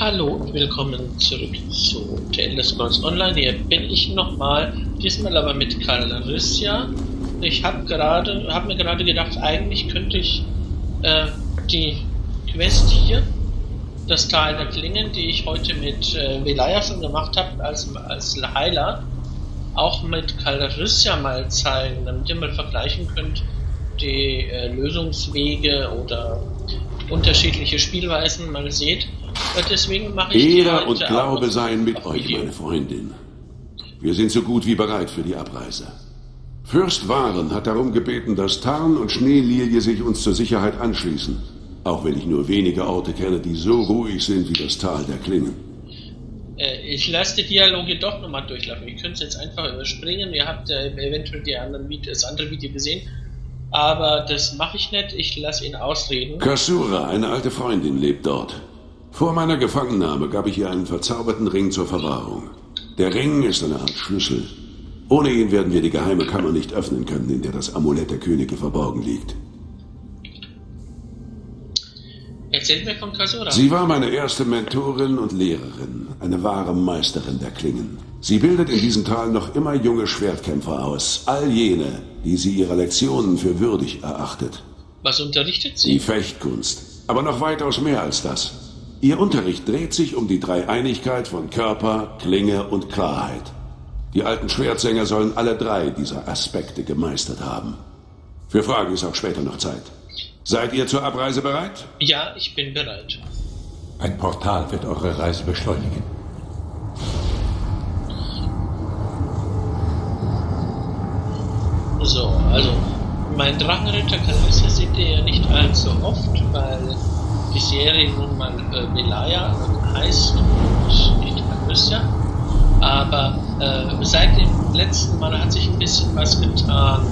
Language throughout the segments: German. Hallo, willkommen zurück zu The Elder Scrolls Online. Hier bin ich nochmal, diesmal aber mit Kalrissia. Ich habe mir gerade gedacht, eigentlich könnte ich die Quest hier, das Tal der Klingen, die ich heute mit Velaya schon gemacht habe, als Heiler, auch mit Kalrissia mal zeigen, damit ihr mal vergleichen könnt, die Lösungswege oder unterschiedliche Spielweisen mal seht. Deswegen mache ich Ehre und Glaube seien mit euch, meine Freundin. Wir sind so gut wie bereit für die Abreise. Fürst Waren hat darum gebeten, dass Tharn und Schneelilie sich uns zur Sicherheit anschließen. Auch wenn ich nur wenige Orte kenne, die so ruhig sind wie das Tal der Klingen. Ich lasse die Dialoge doch nochmal durchlaufen. Ihr könnt es jetzt einfach überspringen. Ihr habt eventuell das andere Video gesehen. Aber das mache ich nicht. Ich lasse ihn ausreden. Kasura, eine alte Freundin, lebt dort. Vor meiner Gefangennahme gab ich ihr einen verzauberten Ring zur Verwahrung. Der Ring ist eine Art Schlüssel. Ohne ihn werden wir die geheime Kammer nicht öffnen können, in der das Amulett der Könige verborgen liegt. Erzählt mir von Kasura. Sie war meine erste Mentorin und Lehrerin, eine wahre Meisterin der Klingen. Sie bildet in diesem Tal noch immer junge Schwertkämpfer aus, all jene, die sie ihre Lektionen für würdig erachtet. Was unterrichtet sie? Die Fechtkunst, aber noch weitaus mehr als das. Ihr Unterricht dreht sich um die Dreieinigkeit von Körper, Klinge und Klarheit. Die alten Schwertsänger sollen alle drei dieser Aspekte gemeistert haben. Für Fragen ist auch später noch Zeit. Seid ihr zur Abreise bereit? Ja, ich bin bereit. Ein Portal wird eure Reise beschleunigen. So, also, mein Drachenritter Kalrissia seht ihr ja nicht allzu oft, weil die Serie nun mal Velaya heißt und nicht Kalrissia. Aber seit dem letzten Mal hat sich ein bisschen was getan.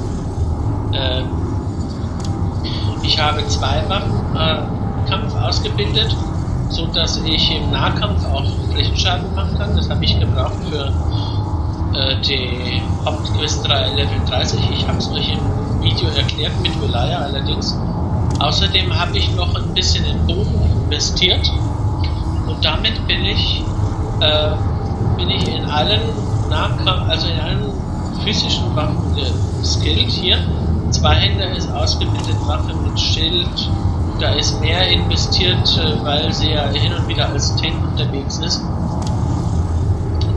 Ich habe zwei Waffenkampf ausgebildet, sodass ich im Nahkampf auch Flächenschaden machen kann. Das habe ich gebraucht für die Hauptquest 3 Level 30. Ich habe es euch im Video erklärt mit Velaya allerdings. Außerdem habe ich noch ein bisschen in Bogen investiert und damit bin ich in allen Nahkampf, also in allen physischen Waffen geskillt hier. Zweihänder ist ausgebildet, Waffe mit Schild, da ist mehr investiert, weil sie ja hin und wieder als Tank unterwegs ist.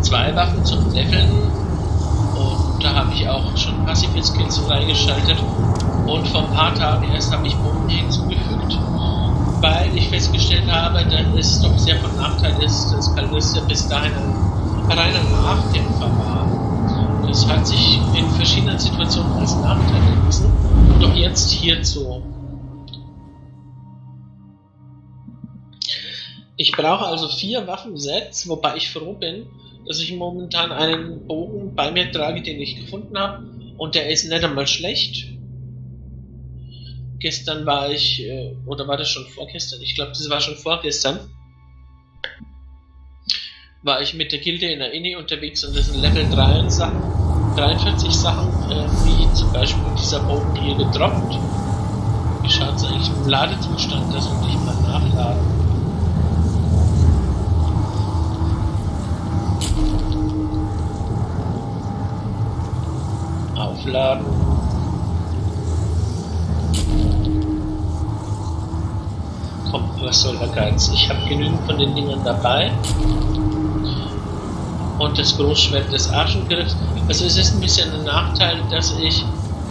Zwei Waffen zum Leveln und da habe ich auch schon passive Skills freigeschaltet. Und vor ein paar Tagen erst habe ich Bogen hinzugefügt, weil ich festgestellt habe, dass es doch sehr von Nachteil ist, dass Kalrissia bis dahin ein reiner Nachkämpfer war. Das hat sich in verschiedenen Situationen als Nachteil erwiesen. Doch jetzt hierzu. Ich brauche also 4 Waffensets, wobei ich froh bin, dass ich momentan einen Bogen bei mir trage, den ich gefunden habe. Und der ist nicht einmal schlecht. Gestern war ich, oder war das schon vorgestern? Ich glaube, das war schon vorgestern. War ich mit der Gilde in der Inni unterwegs und das sind Level 43 Sachen, wie zum Beispiel dieser Bogen hier gedroppt. Wie schaut es eigentlich im Ladezustand? Das würde ich mal nachladen. Aufladen. Komm, was soll der Geiz? Ich habe genügend von den Dingern dabei. Und das Großschwert des Arschengriffs. Also es ist ein bisschen ein Nachteil, dass ich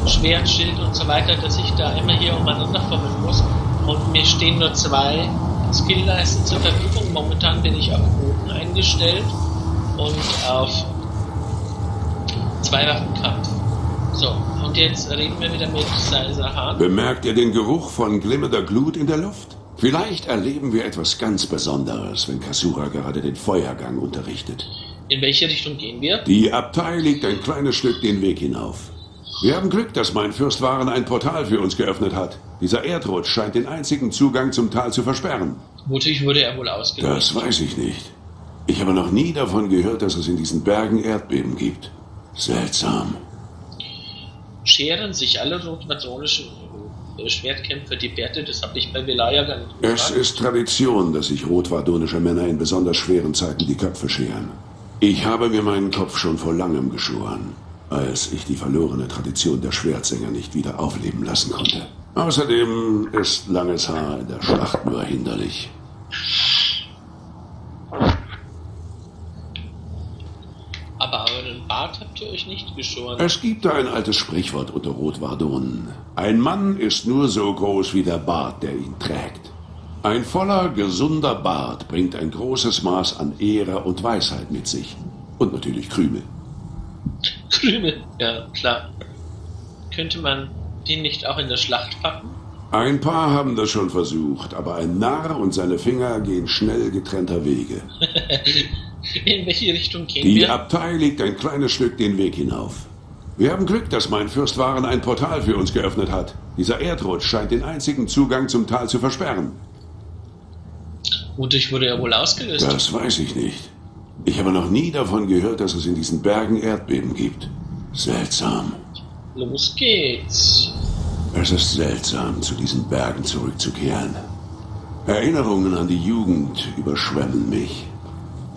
Schwert, Schild und so weiter, dass ich da immer hier umeinander formen muss. Und mir stehen nur 2 Skillleisten zur Verfügung. Momentan bin ich auf Bogen eingestellt und auf 2 Waffenkampf. So, und jetzt reden wir wieder mit Sai Sahan. Bemerkt ihr den Geruch von glimmender Glut in der Luft? Vielleicht erleben wir etwas ganz Besonderes, wenn Kasura gerade den Feuergang unterrichtet. In welche Richtung gehen wir? Die Abtei liegt ein kleines Stück den Weg hinauf. Wir haben Glück, dass mein Fürst Waren ein Portal für uns geöffnet hat. Dieser Erdrutsch scheint den einzigen Zugang zum Tal zu versperren. Mutig wurde er wohl ausgelöst. Das weiß ich nicht. Ich habe noch nie davon gehört, dass es in diesen Bergen Erdbeben gibt. Seltsam. Scheren sich alle rotmatronischen Schwertkämpfer die Bärte, das habe ich bei Velaya gar nicht gemacht. Es ist Tradition, dass sich rotwardonische Männer in besonders schweren Zeiten die Köpfe scheren. Ich habe mir meinen Kopf schon vor langem geschoren, als ich die verlorene Tradition der Schwertsänger nicht wieder aufleben lassen konnte. Außerdem ist langes Haar in der Schlacht nur hinderlich. Aber euren Bart habt ihr euch nicht geschoren. Es gibt da ein altes Sprichwort unter Rotwardonen. Ein Mann ist nur so groß wie der Bart, der ihn trägt. Ein voller, gesunder Bart bringt ein großes Maß an Ehre und Weisheit mit sich. Und natürlich Krümel. Krümel, ja klar. Könnte man den nicht auch in der Schlacht packen? Ein paar haben das schon versucht, aber ein Narr und seine Finger gehen schnell getrennter Wege. In welche Richtung gehen wir? Die Abtei legt ein kleines Stück den Weg hinauf. Wir haben Glück, dass mein Fürst Waren ein Portal für uns geöffnet hat. Dieser Erdrutsch scheint den einzigen Zugang zum Tal zu versperren. Und ich wurde ja wohl ausgelöst. Das weiß ich nicht. Ich habe noch nie davon gehört, dass es in diesen Bergen Erdbeben gibt. Seltsam. Los geht's. Es ist seltsam, zu diesen Bergen zurückzukehren. Erinnerungen an die Jugend überschwemmen mich.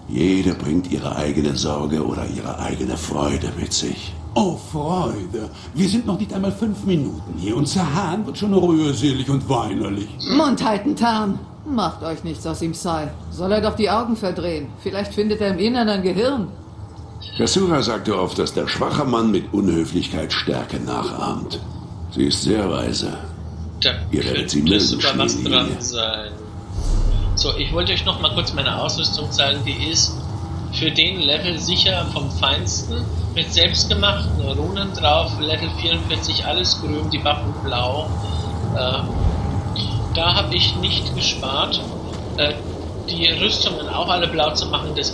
Jede bringt ihre eigene Sorge oder ihre eigene Freude mit sich. Oh, Freude. Wir sind noch nicht einmal 5 Minuten hier und Sahan wird schon rührselig und weinerlich. Mund halten, Tharn. Macht euch nichts aus ihm, Sai. Soll er doch die Augen verdrehen. Vielleicht findet er im Innern ein Gehirn. Kasura sagte oft, dass der schwache Mann mit Unhöflichkeit Stärke nachahmt. Sie ist sehr weise. Da könnte sogar was dran sein. So, ich wollte euch noch mal kurz meine Ausrüstung zeigen. Die ist für den Level sicher vom Feinsten. Mit selbstgemachten Runen drauf. Level 44, alles grün, die Waffen blau. Da habe ich nicht gespart. Die Rüstungen auch alle blau zu machen, das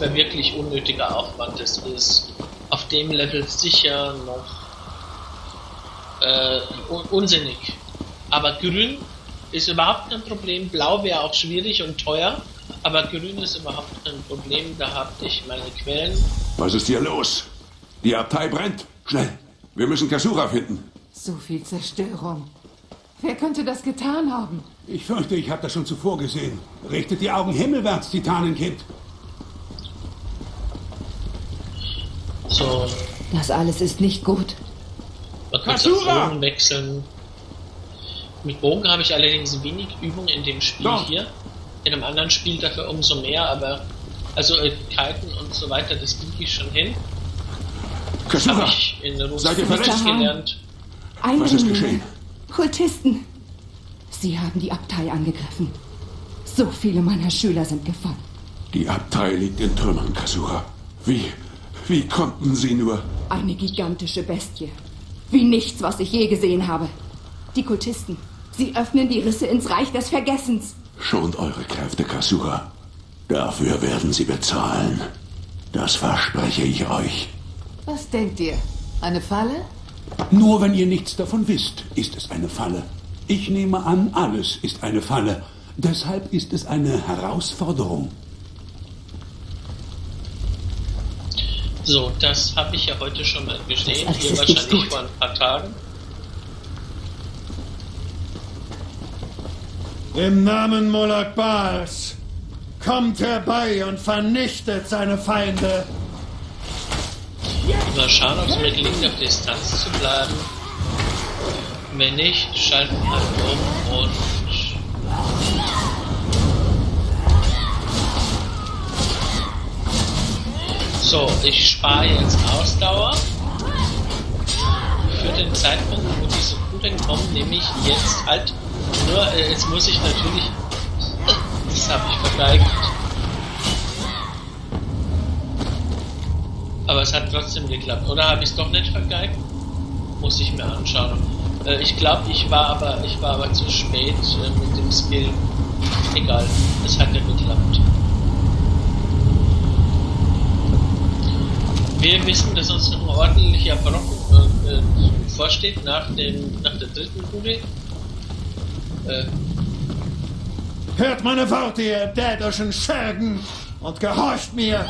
wäre wirklich unnötiger Aufwand. Das ist auf dem Level sicher noch unsinnig. Aber grün ist überhaupt kein Problem. Blau wäre auch schwierig und teuer. Aber grün ist überhaupt kein Problem. Da habe ich meine Quellen. Was ist hier los? Die Abtei brennt. Schnell. Wir müssen Kasura finden. So viel Zerstörung. Wer könnte das getan haben? Ich fürchte, ich habe das schon zuvor gesehen. Richtet die Augen himmelwärts, Titanenkind. So. Das alles ist nicht gut. Man kann das Bogen wechseln. Mit Bogen habe ich allerdings wenig Übung in dem Spiel hier. In einem anderen Spiel dafür umso mehr, aber... Also, Kiten und so weiter, das kriege ich schon hin. Das habe ich in der Rose gelernt. Was ist geschehen? Kultisten. Sie haben die Abtei angegriffen. So viele meiner Schüler sind gefangen. Die Abtei liegt in Trümmern, Kasura. Wie konnten sie nur... Eine gigantische Bestie. Wie nichts, was ich je gesehen habe. Die Kultisten. Sie öffnen die Risse ins Reich des Vergessens. Schont eure Kräfte, Kasura. Dafür werden sie bezahlen. Das verspreche ich euch. Was denkt ihr? Eine Falle? Nur wenn ihr nichts davon wisst, ist es eine Falle. Ich nehme an, alles ist eine Falle. Deshalb ist es eine Herausforderung. So, das habe ich ja heute schon mal gesehen. Hier wahrscheinlich vor ein paar Tagen. Im Namen Moloch Baals, kommt herbei und vernichtet seine Feinde. Immer schauen, ob es mir gelingt, auf Distanz zu bleiben. Wenn nicht, schalten wir halt um und... So, ich spare jetzt Ausdauer. Für den Zeitpunkt, wo diese Kugeln kommen, nehme ich jetzt halt... Nur, jetzt muss ich natürlich... Das habe ich vergeigt. Aber es hat trotzdem geklappt. Oder habe ich es doch nicht vergeigt? Muss ich mir anschauen. Ich glaube, ich war aber zu spät mit dem Skill. Egal, es hat ja geklappt. Wir wissen, dass uns noch ein ordentlicher Brocken vorsteht nach der dritten Kugel. Hört meine Worte, ihr dädischen Schergen, und gehorcht mir!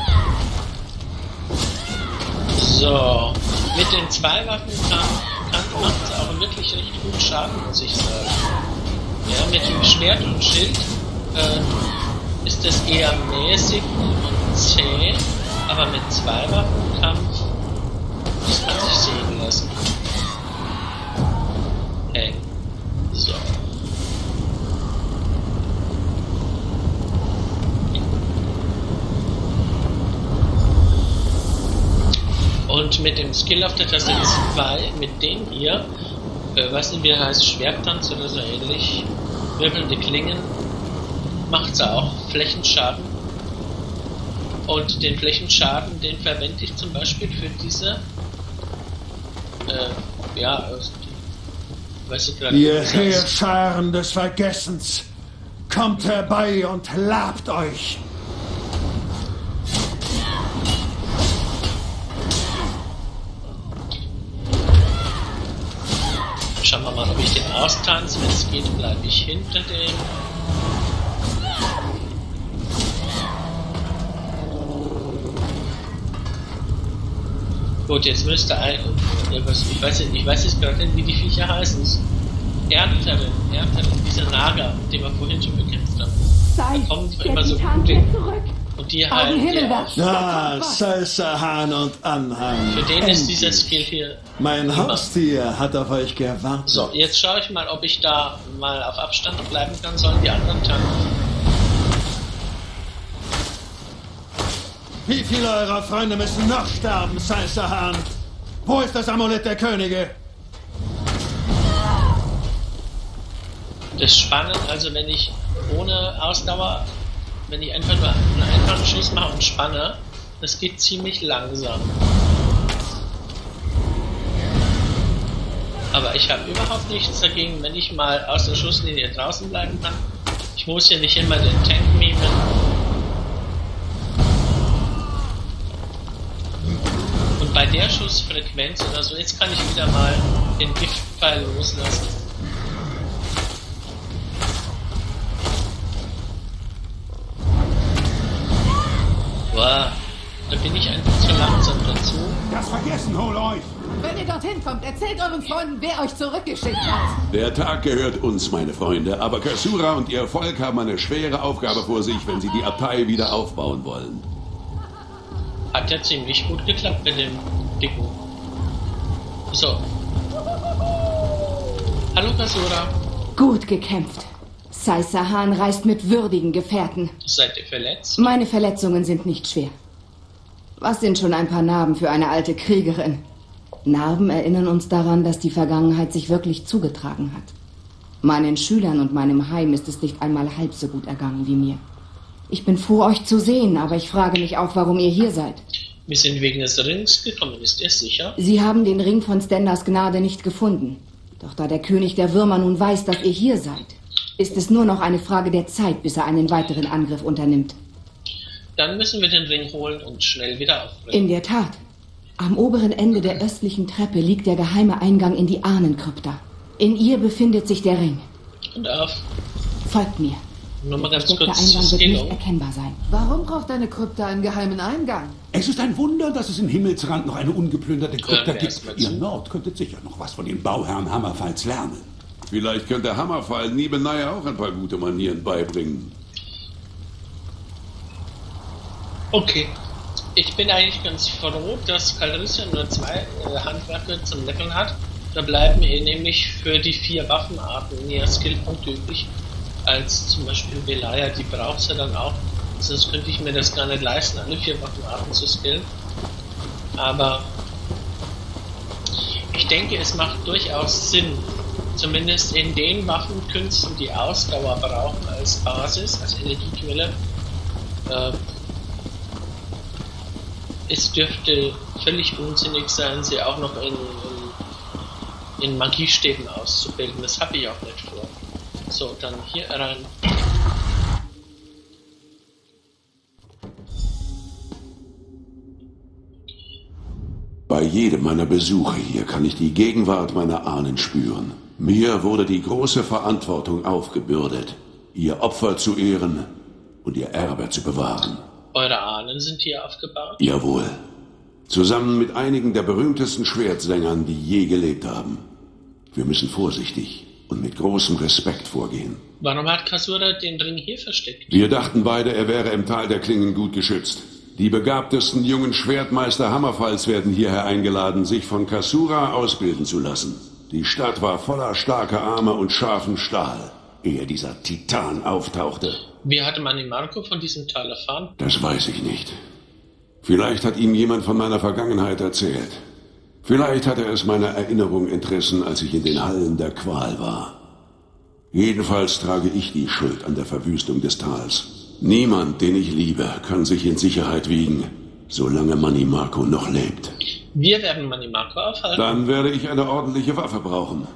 So, mit den 2 Waffen kann man es auch schon wirklich recht gut Schaden, muss ich sagen. Ja, mit dem Schwert und Schild ist das eher mäßig und zäh, aber mit Zweiwaffenkampf muss man sich sehen lassen. Okay. So. Und mit dem Skill auf der Taste 2, mit dem hier, weiß nicht wie er heißt, Schwerttanz oder so ähnlich, wirbelnde Klingen, macht's auch, Flächenschaden. Und den Flächenschaden, den verwende ich zum Beispiel für diese, ja, weiß ich gerade nicht. Ihr Heerscharen des Vergessens, kommt herbei und labt euch! Schauen wir mal, ob ich den austanze. Wenn es geht, bleibe ich hinter dem. Gut, jetzt müsste ein... Ich weiß jetzt gerade nicht, wie die Viecher heißen. Ernterin, dieser Nager, den wir vorhin schon bekämpft haben. Da kommen sie immer so gut hin. Und die halten die Sai Sahan und Anhang. Für den ist dieser Skill hier... Mein Haustier hat auf euch gewartet. So, jetzt schaue ich mal, ob ich da mal auf Abstand bleiben kann. Sollen die anderen tanken? Wie viele eurer Freunde müssen noch sterben, Sai Sahan? Wo ist das Amulett der Könige? Das ist spannend, also wenn ich ohne Ausdauer... Wenn ich einfach nur einen einfachen Schuss mache und spanne, das geht ziemlich langsam. Aber ich habe überhaupt nichts dagegen, wenn ich mal aus der Schusslinie draußen bleiben kann. Ich muss hier nicht immer den Tank mimen. Und bei der Schussfrequenz oder so, jetzt kann ich wieder mal den Giftpfeil loslassen. Wow. Da bin ich einfach zu langsam dazu. Das Vergessen hol euch! Wenn ihr dorthin kommt, erzählt euren Freunden, wer euch zurückgeschickt hat. Der Tag gehört uns, meine Freunde. Aber Kasura und ihr Volk haben eine schwere Aufgabe vor sich, wenn sie die Abtei wieder aufbauen wollen. Hat ja ziemlich gut geklappt mit dem Dicken. So. Hallo Kasura. Gut gekämpft. Sai Sahan reist mit würdigen Gefährten. Seid ihr verletzt? Meine Verletzungen sind nicht schwer. Was sind schon ein paar Narben für eine alte Kriegerin? Narben erinnern uns daran, dass die Vergangenheit sich wirklich zugetragen hat. Meinen Schülern und meinem Heim ist es nicht einmal halb so gut ergangen wie mir. Ich bin froh, euch zu sehen, aber ich frage mich auch, warum ihr hier seid. Wir sind wegen des Rings gekommen, ist ihr sicher? Sie haben den Ring von Stendars Gnade nicht gefunden. Doch da der König der Würmer nun weiß, dass ihr hier seid... Ist es nur noch eine Frage der Zeit, bis er einen weiteren Angriff unternimmt? Dann müssen wir den Ring holen und schnell wieder aufbringen. In der Tat. Am oberen Ende der östlichen Treppe liegt der geheime Eingang in die Ahnenkrypta. In ihr befindet sich der Ring. Und auf. Folgt mir. Nur mal ganz kurz. Der Eingang wird nicht erkennbar sein. Warum braucht eine Krypta einen geheimen Eingang? Es ist ein Wunder, dass es im Himmelsrand noch eine ungeplünderte Krypta gibt. Ihr Nord könntet sicher noch was von den Bauherren Hammerfalls lernen. Vielleicht könnte Hammerfall nebenbei auch ein paar gute Manieren beibringen. Okay. Ich bin eigentlich ganz froh, dass Kalrissia nur 2 Handwerker zum Leveln hat. Da bleiben ihr nämlich für die 4 Waffenarten mehr Skillpunkte übrig, als zum Beispiel Velaya. Die braucht sie dann auch. Sonst könnte ich mir das gar nicht leisten, alle 4 Waffenarten zu skillen. Aber ich denke, es macht durchaus Sinn, zumindest in den Waffenkünsten, die Ausdauer brauchen als Basis, als Energiequelle. Es dürfte völlig unsinnig sein, sie auch noch in Magiestäben auszubilden. Das habe ich auch nicht vor. So, dann hier rein. Bei jedem meiner Besuche hier kann ich die Gegenwart meiner Ahnen spüren. Mir wurde die große Verantwortung aufgebürdet, ihr Opfer zu ehren und ihr Erbe zu bewahren. Eure Ahnen sind hier aufgebaut? Jawohl. Zusammen mit einigen der berühmtesten Schwertsängern, die je gelebt haben. Wir müssen vorsichtig und mit großem Respekt vorgehen. Warum hat Kasura den Ring hier versteckt? Wir dachten beide, er wäre im Tal der Klingen gut geschützt. Die begabtesten jungen Schwertmeister Hammerfalls werden hierher eingeladen, sich von Kasura ausbilden zu lassen. Die Stadt war voller starker Arme und scharfen Stahl, ehe dieser Titan auftauchte. Wie hatte Mannimarco von diesem Tal erfahren? Das weiß ich nicht. Vielleicht hat ihm jemand von meiner Vergangenheit erzählt. Vielleicht hat er es meiner Erinnerung entrissen, als ich in den Hallen der Qual war. Jedenfalls trage ich die Schuld an der Verwüstung des Tals. Niemand, den ich liebe, kann sich in Sicherheit wiegen, solange Mannimarco noch lebt. Wir werden Mannimarco aufhalten. Dann werde ich eine ordentliche Waffe brauchen.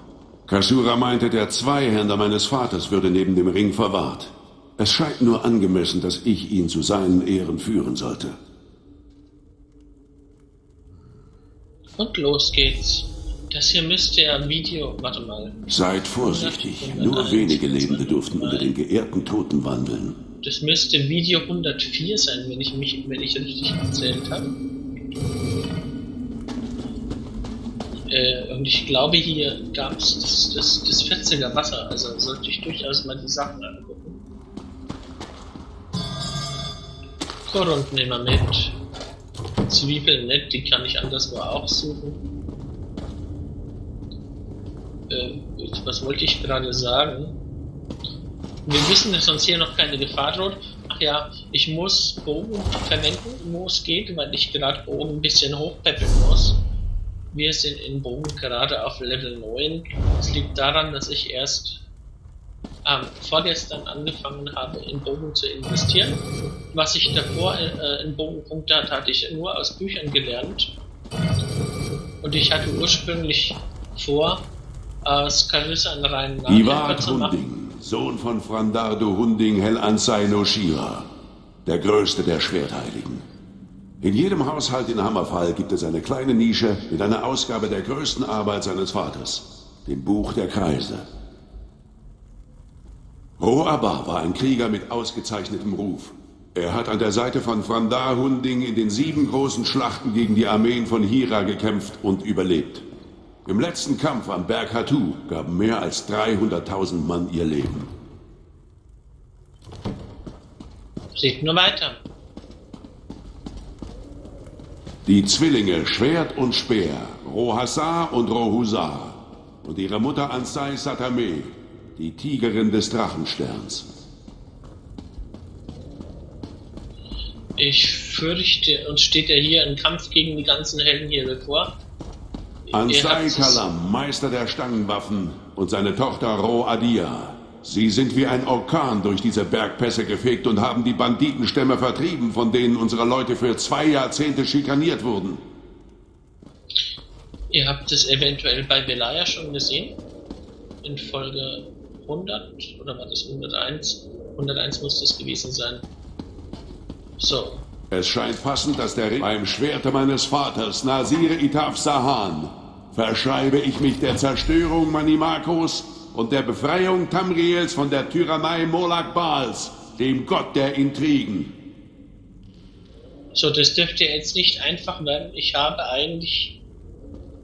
Kasura meinte, der Zweihänder meines Vaters würde neben dem Ring verwahrt. Es scheint nur angemessen, dass ich ihn zu seinen Ehren führen sollte. Und los geht's. Das hier müsste ja Video... Warte mal. Seid vorsichtig. Nur wenige Lebende durften unter den geehrten Toten wandeln. Das müsste Video 104 sein, wenn ich richtig erzählt habe. Und ich glaube, hier gab es das 40er Wasser, also sollte ich durchaus mal die Sachen angucken. Korund nehmen wir mit. Zwiebeln nicht, die kann ich anderswo auch suchen. Was wollte ich gerade sagen? Wir wissen, dass uns hier noch keine Gefahr droht. Ach ja, ich muss Bogen verwenden, wo es geht, weil ich gerade Bogen ein bisschen hochpeppeln muss. Wir sind in Bogen gerade auf Level 9. Das liegt daran, dass ich erst vorgestern angefangen habe, in Bogen zu investieren. Was ich davor in Bogenpunkte hatte, hatte ich nur aus Büchern gelernt. Und ich hatte ursprünglich vor, Kalrissia an reinen Namen zu machen. Sohn von Frandar Hunding, Hel Ansei der größte der Schwertheiligen. In jedem Haushalt in Hammerfall gibt es eine kleine Nische mit einer Ausgabe der größten Arbeit seines Vaters, dem Buch der Kreise. Ro'Aba war ein Krieger mit ausgezeichnetem Ruf. Er hat an der Seite von Frandar Hunding in den 7 großen Schlachten gegen die Armeen von Hira gekämpft und überlebt. Im letzten Kampf am Berg Hattu gaben mehr als 300.000 Mann ihr Leben. Seht nur weiter. Die Zwillinge Schwert und Speer, Ro'Hassar und Ro'Husar und ihre Mutter Ansei Satame, die Tigerin des Drachensterns. Ich fürchte, uns steht ja hier ein Kampf gegen die ganzen Helden hier bevor. Ansei Kalam, Meister der Stangenwaffen, und seine Tochter Ro'Adia. Sie sind wie ein Orkan durch diese Bergpässe gefegt und haben die Banditenstämme vertrieben, von denen unsere Leute für 2 Jahrzehnte schikaniert wurden. Ihr habt es eventuell bei Velaya schon gesehen. In Folge 100, oder war das 101? 101 muss das gewesen sein. So. Es scheint passend, dass der Ring beim Schwerte meines Vaters, Nasir Itaf Sahan, verschreibe ich mich der Zerstörung Mannimarcos und der Befreiung Tamriels von der Tyrannei Molak Baals, dem Gott der Intrigen. So, das dürfte jetzt nicht einfach werden. Ich habe eigentlich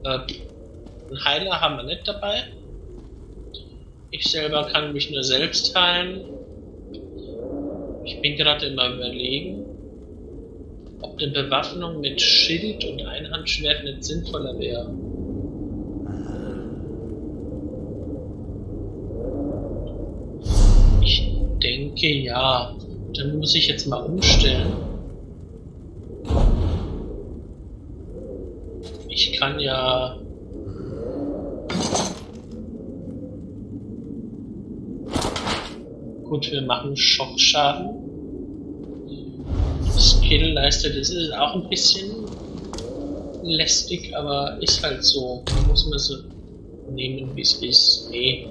einen Heiler haben wir nicht dabei. Ich selber kann mich nur selbst heilen. Ich bin gerade immer überlegen, ob eine Bewaffnung mit Schild und Einhandschwert nicht sinnvoller wäre. Ich denke ja. Dann muss ich jetzt mal umstellen. Ich kann ja... Gut, wir machen Schockschaden. Skill leistet, das ist auch ein bisschen lästig, aber ist halt so. Muss man so nehmen, wie es ist. Nee.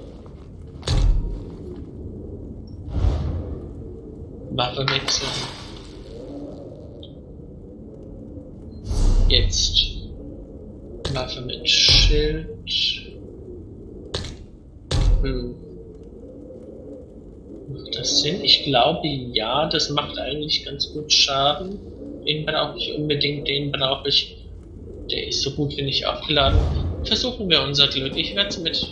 Waffe wechseln. Jetzt. Waffe mit Schild. Macht das Sinn? Ich glaube ja, das macht eigentlich ganz gut Schaden. Den brauche ich unbedingt, den brauche ich. Der ist so gut wie nicht aufgeladen. Versuchen wir unser Glück. Ich werde es mit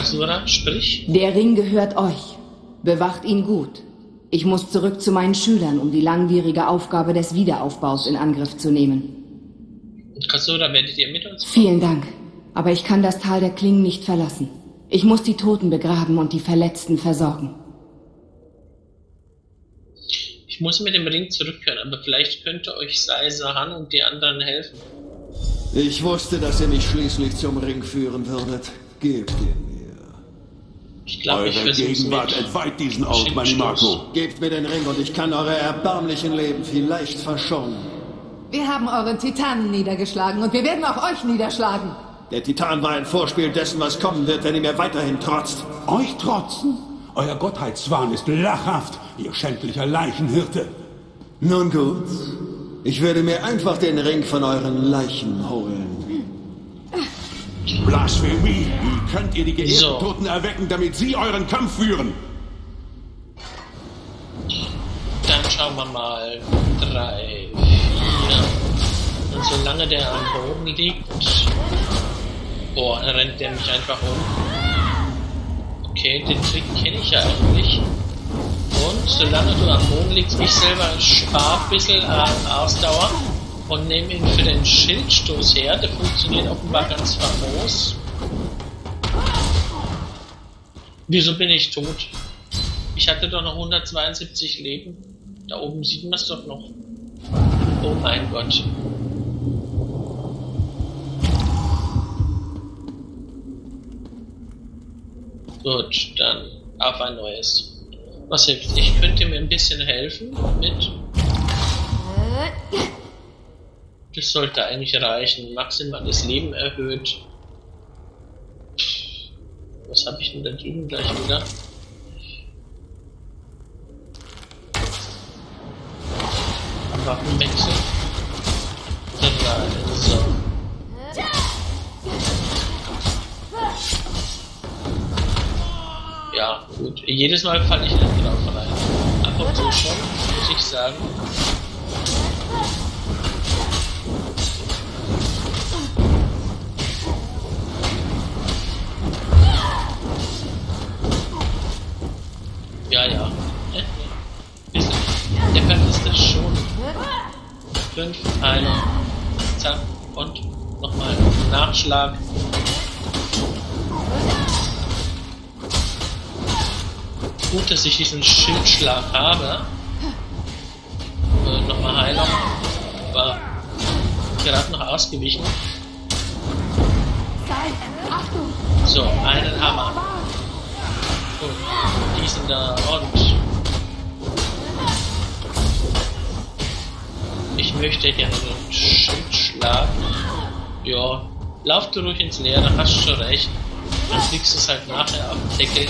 Kasura, sprich. Der Ring gehört euch. Bewacht ihn gut. Ich muss zurück zu meinen Schülern, um die langwierige Aufgabe des Wiederaufbaus in Angriff zu nehmen. Und Kasura, werdet ihr mit uns? Vielen Dank. Aber ich kann das Tal der Klingen nicht verlassen. Ich muss die Toten begraben und die Verletzten versorgen. Ich muss mit dem Ring zurückkehren, aber vielleicht könnte euch Sai Sahan und die anderen helfen. Ich wusste, dass ihr mich schließlich zum Ring führen würdet. Gebt ihn mir. Ich glaube, eure Gegenwart entweiht diesen Ort, Mannimarco. Gebt mir den Ring und ich kann eure erbärmlichen Leben vielleicht verschonen. Wir haben euren Titanen niedergeschlagen und wir werden auch euch niederschlagen. Der Titan war ein Vorspiel dessen, was kommen wird, wenn ihr mir weiterhin trotzt. Euch trotzen? Euer Gottheitswahn ist lachhaft, ihr schändlicher Leichenhirte. Nun gut, ich würde mir einfach den Ring von euren Leichen holen. Blasphemie! Wie könnt ihr die geehrten Toten erwecken, damit sie euren Kampf führen? Dann schauen wir mal. 3, 4. Und solange der am Boden liegt... Boah, dann rennt der mich einfach um. Okay, den Trick kenne ich ja eigentlich. Und solange du am Boden liegst, ich selber spare ein bisschen an Ausdauer und nehme ihn für den Schildstoß her. Der funktioniert offenbar ganz famos. Wieso bin ich tot? Ich hatte doch noch 172 Leben. Da oben sieht man es doch noch. Oh mein Gott. Gut, dann auf ein neues. Was hilft? Ich könnte mir ein bisschen helfen mit. Das sollte eigentlich reichen. Maximal das Leben erhöht. Was habe ich denn da drüben gleich wieder? Am Waffenwechsel. So. Ja, gut. Jedes Mal falle ich nicht drauf rein. Ab und zu schon, muss ich sagen. Ja, ja. Der Pferd ist das schon. 5, 1. Zack. Und nochmal Nachschlag. Gut, dass ich diesen Schildschlag habe. Nochmal Heilung. War gerade noch ausgewichen. So, einen Hammer. Und diesen da und... Ich möchte gerne den Schildschlag. Ja, lauf du ruhig ins Leere, hast schon recht. Dann kriegst du es halt nachher auf den Deckel.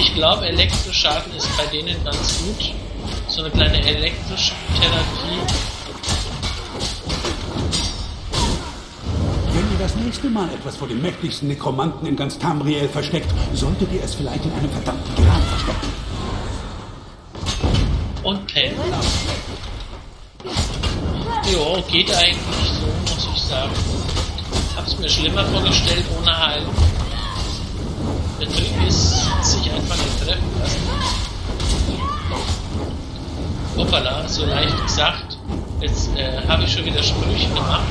Ich glaube, Elektroschaden ist bei denen ganz gut. So eine kleine elektrische Therapie. Wenn ihr das nächste Mal etwas vor dem mächtigsten Nekromanten in ganz Tamriel versteckt, solltet ihr es vielleicht in einem verdammten Grab verstecken. Und Pell. Jo, geht eigentlich so, muss ich sagen. Hab's mir schlimmer vorgestellt ohne Heil. Der Trick ist, sich einfach nicht treffen lassen. Hoppala, so leicht gesagt. Jetzt habe ich schon wieder Sprüche gemacht.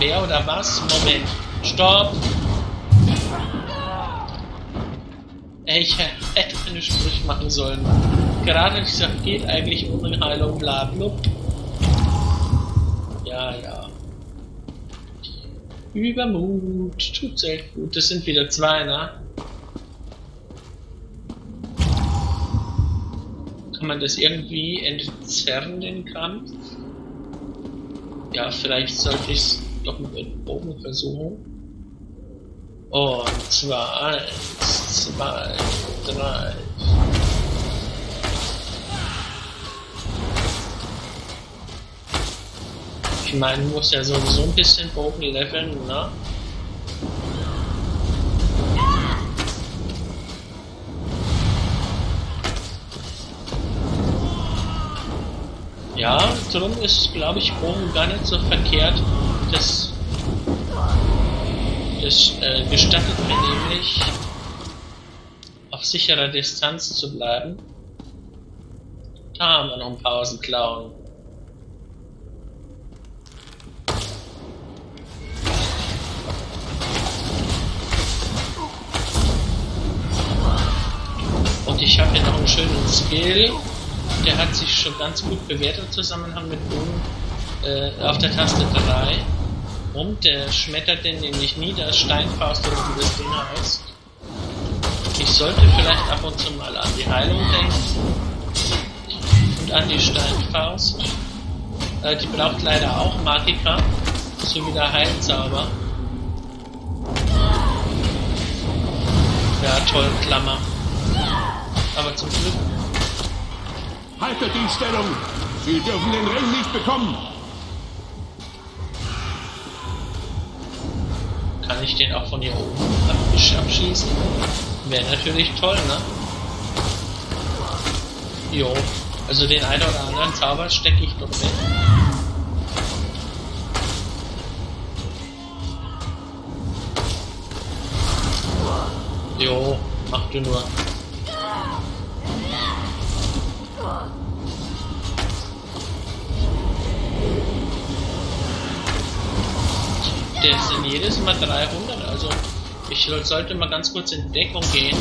Wer oder was? Moment. Stopp! Ich hätte keine Sprüche machen sollen. Gerade gesagt, geht eigentlich ohne Heilung, bla blub. Ja, ja. Übermut, tut selten gut. Das sind wieder 2, ne? Kann man das irgendwie entzerren, den Kampf? Ja, vielleicht sollte ich es doch mit einem Bogen versuchen. Und zwar 1, 2, 3. Ich meine, du musst ja sowieso ein bisschen Bogen leveln, ne? Ja, drum ist, glaube ich, Bogen gar nicht so verkehrt. Das Es gestattet mir nämlich, auf sicherer Distanz zu bleiben. Tharn um Pausen klauen. Und ich habe hier noch einen schönen Skill. Der hat sich schon ganz gut bewährt im Zusammenhang mit auf der Taste 3. Und der schmettert den nämlich nieder als Steinfaust oder wie das Ding heißt. Ich sollte vielleicht ab und zu mal an die Heilung denken. Und an die Steinfaust. Die braucht leider auch Magika. So wie der Heilzauber. Ja, toll, Klammer. Aber zum Glück. Haltet die Stellung! Sie dürfen den Ring nicht bekommen! Kann ich den auch von hier oben abschießen? Wäre natürlich toll, ne? Jo, also den einen oder anderen Zauber stecke ich doch weg. Jo, mach du nur. Der sind jedes Mal 300, also ich sollte mal ganz kurz in Deckung gehen.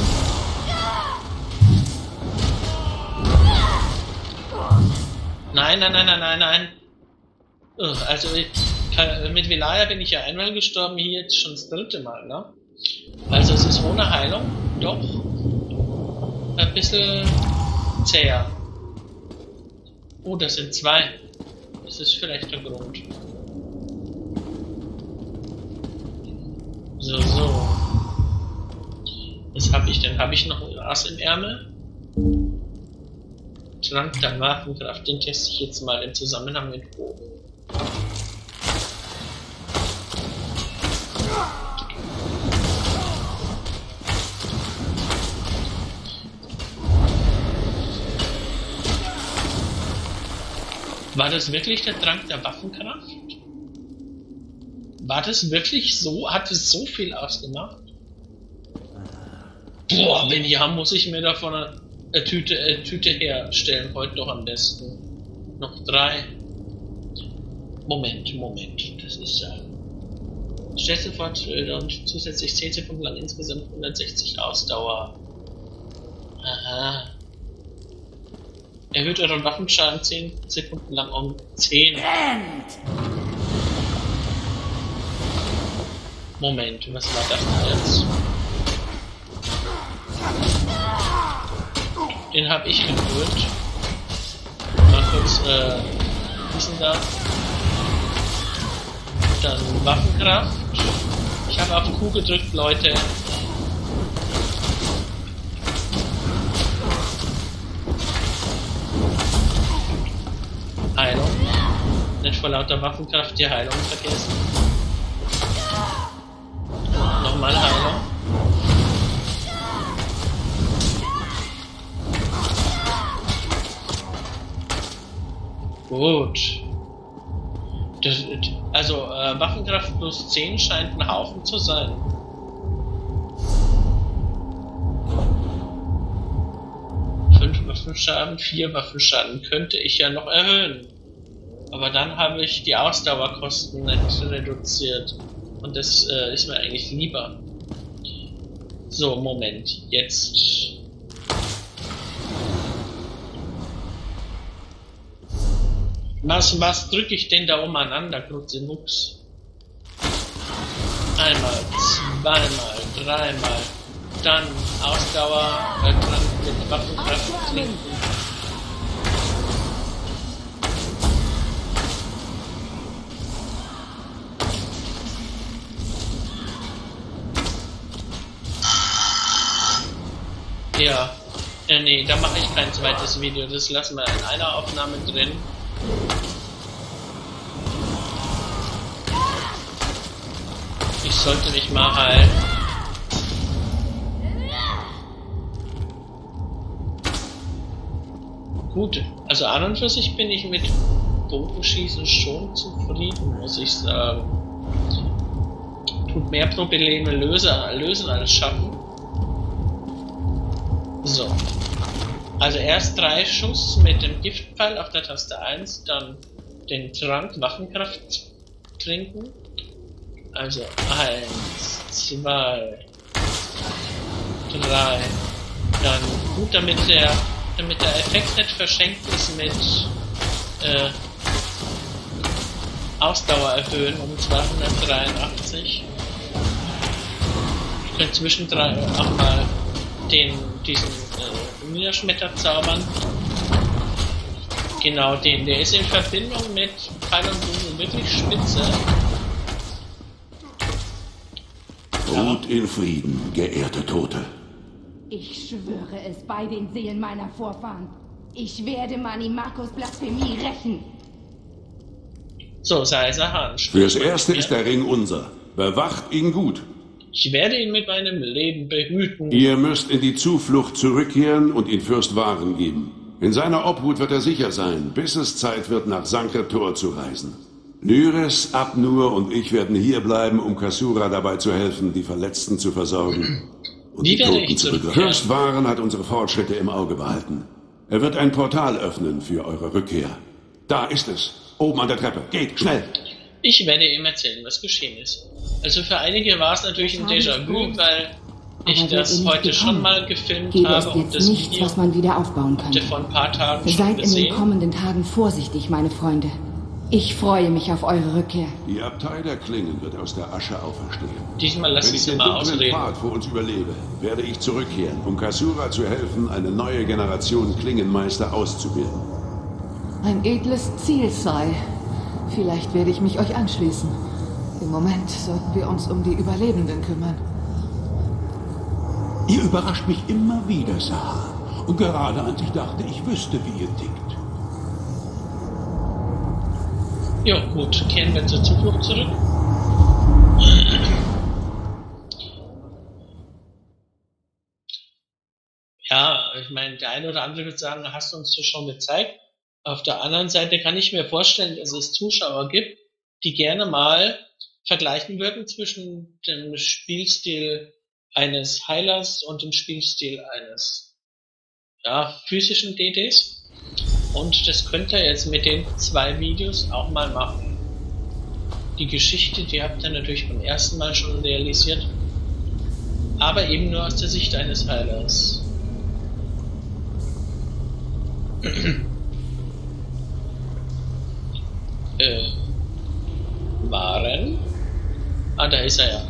Nein, nein, nein, nein, nein, nein. Also mit Velaya bin ich ja einmal gestorben, hier jetzt schon das dritte Mal, ne? Also es ist ohne Heilung doch ein bisschen zäher. Oh, das sind zwei. Das ist vielleicht der Grund. So, so. Was habe ich denn? Habe ich noch ein Ass im Ärmel? Trank der Waffenkraft, den teste ich jetzt mal im Zusammenhang mit Bogen. War das wirklich der Trank der Waffenkraft? War das wirklich so? Hat es so viel ausgemacht? Boah, wenn ja, muss ich mir davon eine Tüte herstellen. Heute doch am besten. Noch 3. Moment. Das ist ja... Stellsofort und zusätzlich 10 Sekunden lang insgesamt 160 Ausdauer. Aha. Erhöht euren Waffenschaden 10 Sekunden lang um 10. Moment, was war das denn jetzt? Den hab ich geholt. Mal kurz, wissen da. Dann Waffenkraft. Ich habe auf Q gedrückt, Leute. Heilung. Nicht vor lauter Waffenkraft die Heilung vergessen. Mal Heilung. Gut. Also Waffenkraft plus 10 scheint ein Haufen zu sein. Fünf Waffenschaden, 4 Waffenschaden könnte ich ja noch erhöhen. Aber dann habe ich die Ausdauerkosten nicht reduziert. Und das ist mir eigentlich lieber. So, Moment. Jetzt. Was drücke ich denn da umeinander, Kruzimups? Einmal, zweimal, dreimal. Dann Ausdauer, dran mit Waffenkraft trinken. Ja, nee, da mache ich kein zweites Video, das lassen wir in einer Aufnahme drin. Ich sollte mich mal heilen. Gut, also an und für sich bin ich mit Bogenschießen schon zufrieden, muss ich sagen. tut mehr Probleme lösen als Schatten. So. Also erst 3 Schuss mit dem Giftpfeil auf der Taste 1, dann den Trank Waffenkraft trinken. Also 1, 2, 3. Dann gut, damit der Effekt nicht verschenkt ist mit Ausdauer erhöhen um 283. Ich könnte zwischendrin auch mal diesen Niederschmetter zaubern. Genau den. Der ist in Verbindung mit Pfeil und Bogen wirklich spitze. Ruht in Frieden, geehrte Tote. Ich schwöre es bei den Seelen meiner Vorfahren. Ich werde Mannimarcos Blasphemie rächen. So, Sai Sahan. Fürs Erste ist der Ring unser. Bewacht ihn gut. Ich werde ihn mit meinem Leben behüten. Ihr müsst in die Zuflucht zurückkehren und ihn Fürst Waren geben. In seiner Obhut wird er sicher sein, bis es Zeit wird, nach Sancre Tor zu reisen. Lyris, Abnur und ich werden hier bleiben, um Kasura dabei zu helfen, die Verletzten zu versorgen. Und die Toten zu begraben. Fürst Waren hat unsere Fortschritte im Auge behalten. Er wird ein Portal öffnen für eure Rückkehr. Da ist es. Oben an der Treppe. Geht, schnell! Ich werde ihm erzählen, was geschehen ist. Also für einige war es natürlich ein Déjà-vu, weil ich das heute schon mal gefilmt habe und das Video, was man wieder aufbauen kann. Vor ein paar Tagen schon gesehen. Seid in den kommenden Tagen vorsichtig, meine Freunde. Ich freue mich auf eure Rückkehr. Die Abtei der Klingen wird aus der Asche auferstehen. Diesmal lasse ich sie mal ausreden. Wenn ich den dunklen Pfad vor uns überlebe, werde ich zurückkehren, um Kasura zu helfen, eine neue Generation Klingenmeister auszubilden. Ein edles Ziel sei. Vielleicht werde ich mich euch anschließen. Im Moment sollten wir uns um die Überlebenden kümmern. Ihr überrascht mich immer wieder, Sahan. Und gerade als ich dachte, ich wüsste, wie ihr tickt. Ja gut, kehren wir zur Zuflucht zurück. Ja, ich meine, der eine oder andere wird sagen, hast du uns das schon gezeigt? Auf der anderen Seite kann ich mir vorstellen, dass es Zuschauer gibt, die gerne mal vergleichen würden zwischen dem Spielstil eines Heilers und dem Spielstil eines physischen DDs. Und das könnt ihr jetzt mit den 2 Videos auch mal machen. Die Geschichte, die habt ihr natürlich beim ersten Mal schon realisiert, aber eben nur aus der Sicht eines Heilers. Waren? Ah, da ist er ja.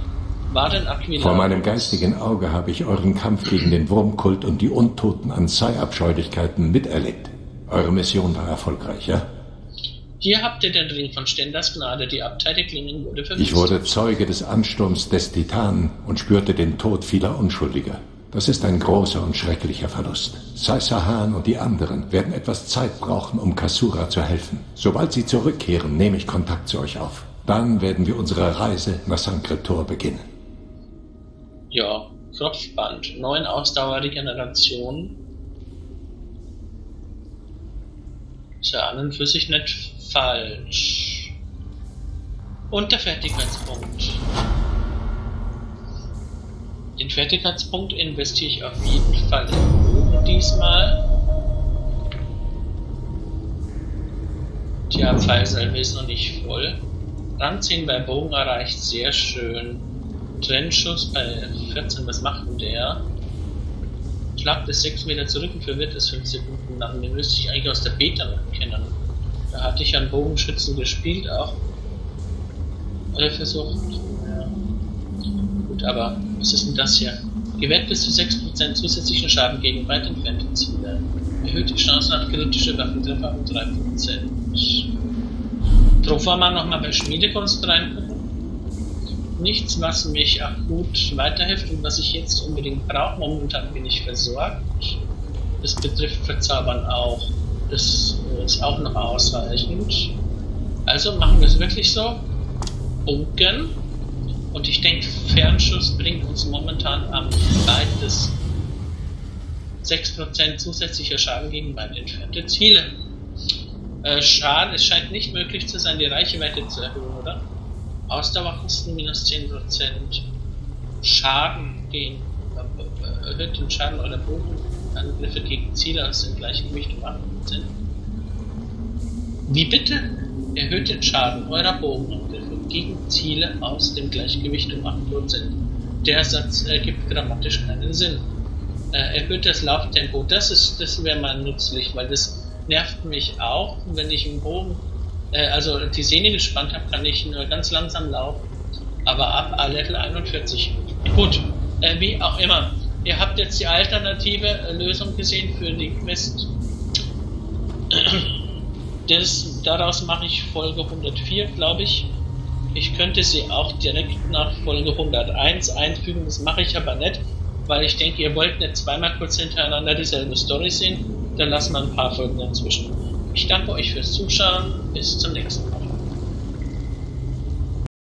Waren Aquila. Vor meinem geistigen Auge habe ich euren Kampf gegen den Wurmkult und die untoten Ansei-Abscheulichkeiten miterlebt. Eure Mission war erfolgreich, ja? Hier habt ihr den Ring von Stendars Gnade, die Abtei der Klingen wurde vermisst. Ich wurde Zeuge des Ansturms des Titanen und spürte den Tod vieler Unschuldiger. Das ist ein großer und schrecklicher Verlust. Sai Sahan und die anderen werden etwas Zeit brauchen, um Kasura zu helfen. Sobald sie zurückkehren, nehme ich Kontakt zu euch auf. Dann werden wir unsere Reise nach Sancre Tor beginnen. Ja, Knopfband. 9 Ausdauerregeneration. Ist ja an und für sich nicht falsch. Und der Fertigkeitspunkt. Den Fertigkeitspunkt investiere ich auf jeden Fall in Bogen diesmal. Tja, Pfeilsalve ist noch nicht voll. Ranziehen bei Bogen erreicht, sehr schön. Trennschuss bei 14, was macht denn der? Schlag bis 6 Meter zurück und verwirrt es 5 Sekunden nach. Den müsste ich eigentlich aus der Beta kennen. Da hatte ich einen Bogenschützen gespielt auch. Alle versucht. Aber was ist denn das hier? Gewährt bis zu 6% zusätzlichen Schaden gegen weit entfernte Ziele. Erhöht die Chance auf kritische Waffentreffer um 3%. Trophäenmann nochmal bei Schmiedekunst reingucken. Nichts, was mich akut weiterhilft und was ich jetzt unbedingt brauche. Momentan bin ich versorgt. Das betrifft Verzaubern auch. Das ist auch noch ausreichend. Also machen wir es wirklich so. Bunken. Und ich denke, Fernschuss bringt uns momentan am weitesten 6% zusätzlicher Schaden gegen weit entfernte Ziele. Schaden, es scheint nicht möglich zu sein, die Reichweite zu erhöhen, oder? Ausdauerkosten minus 10%. Schaden gegen erhöhten Schaden oder Bogenangriffe gegen Ziele aus dem gleichen Gewicht um 8%. Wie bitte? Erhöht den Schaden eurer Bogenangriffe gegen Ziele aus dem Gleichgewicht um 8%. Der Satz ergibt grammatisch keinen Sinn. Erhöht das Lauftempo, das wäre mal nützlich, weil das nervt mich auch, wenn ich im Bogen, also die Sehne gespannt habe, kann ich nur ganz langsam laufen, aber ab Level 41. Gut, wie auch immer, ihr habt jetzt die alternative Lösung gesehen für die Quest. Daraus mache ich Folge 104, glaube ich. Ich könnte sie auch direkt nach Folge 101 einfügen, das mache ich aber nicht, weil ich denke, ihr wollt nicht zweimal kurz hintereinander dieselbe Story sehen, dann lassen wir ein paar Folgen dazwischen. Ich danke euch fürs Zuschauen, bis zum nächsten Mal.